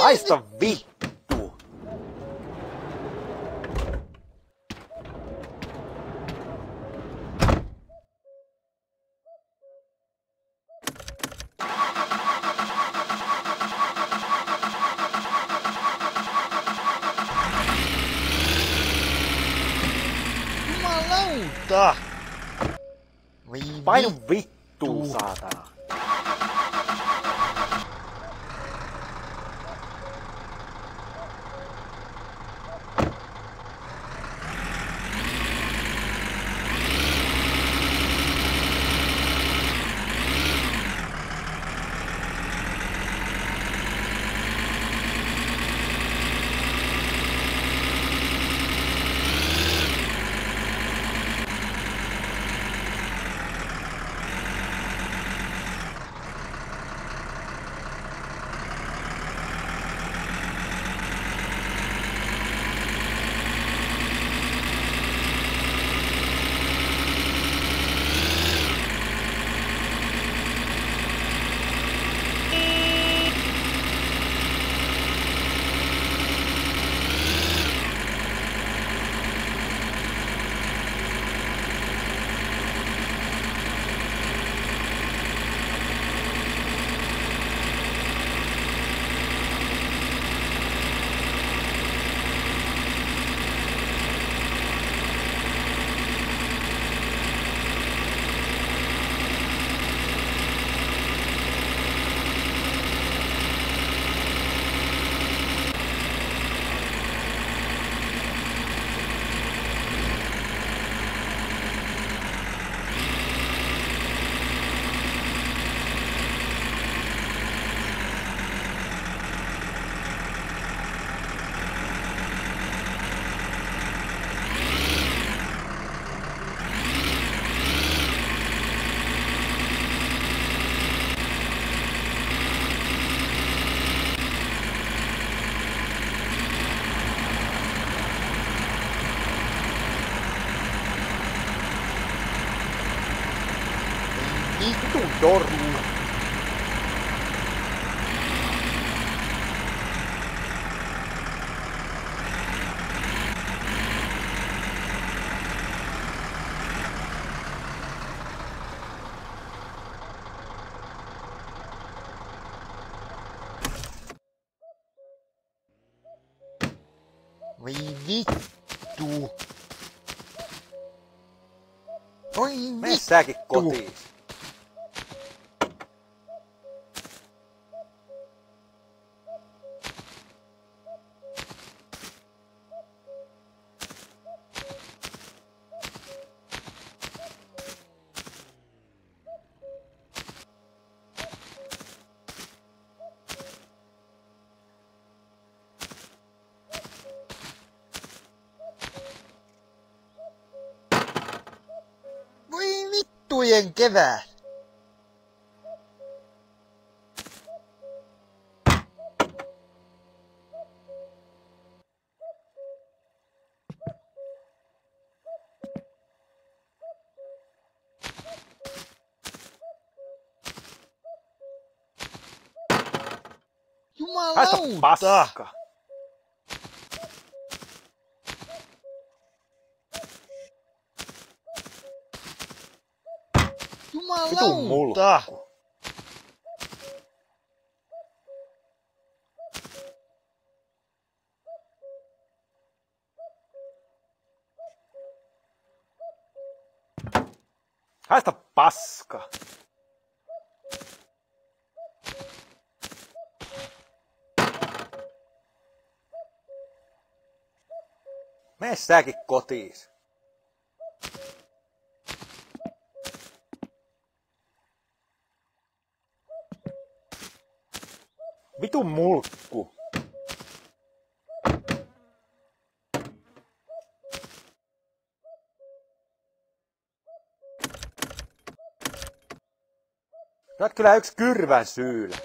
Haista vittu! Jumalauta! Painu vittuun, saatana! Dormu. Voi vittu. Voi vittu. Mene säkin kotiin. Kevää. Jumalauta! Vitu mulkku. Haista paska. Mene säkin kotiis. Vitu mulkku. Sä oot kyllä yks kyrvän syyllä.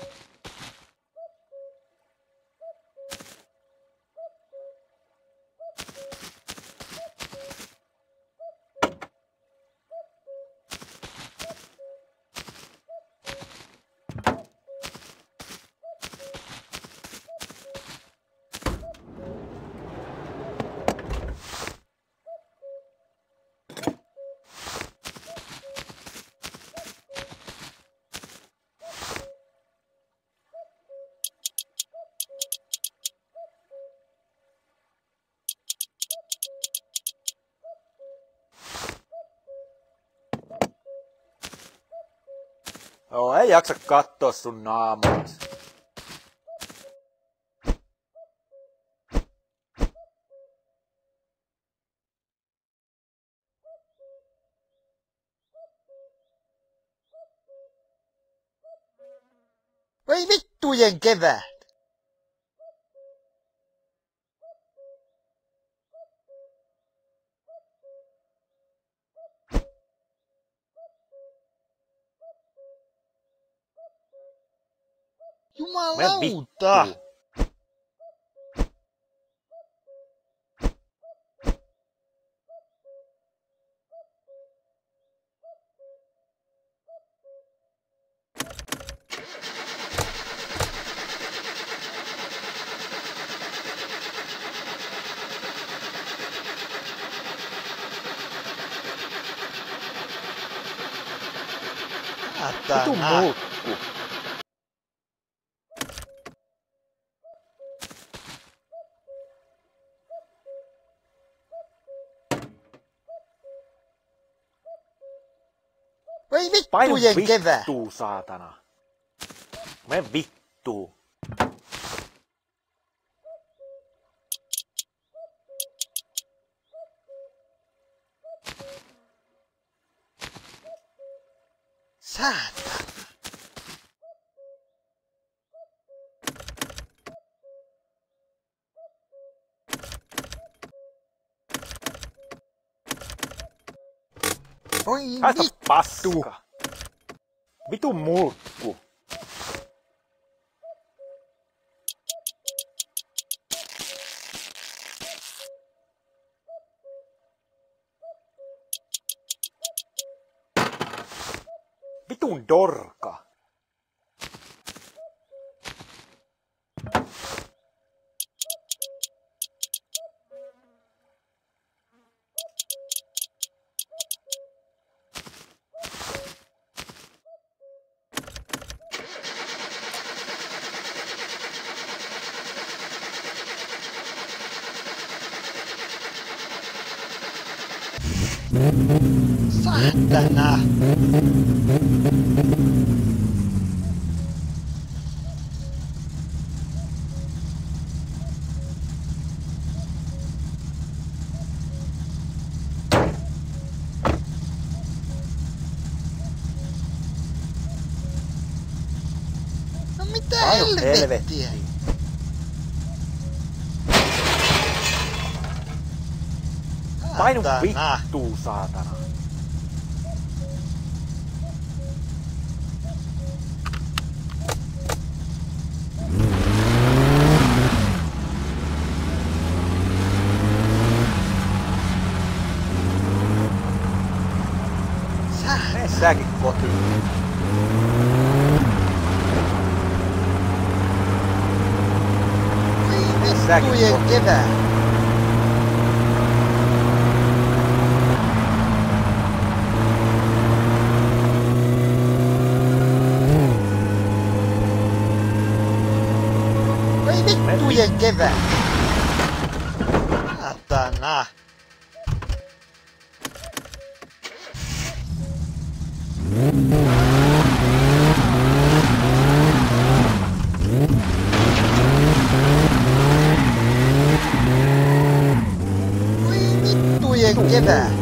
Joo, ei jaksa kattoo sun naamuus. Voi vittujen kevät! Jumalauta! Vitu muukku. Voi vittujen kevää! Vittuu, saatana. Mene vittuu. Saatana. Voi vittu. Paska. Vitun mulkku. Vitun dorka. Saatana! No mitä helvettiä? Painu vittuu, saatana. Mene säkin kotiin. Mene säkin kotiin. Vittujen kevää! Saatana! Voi vittujen kevää!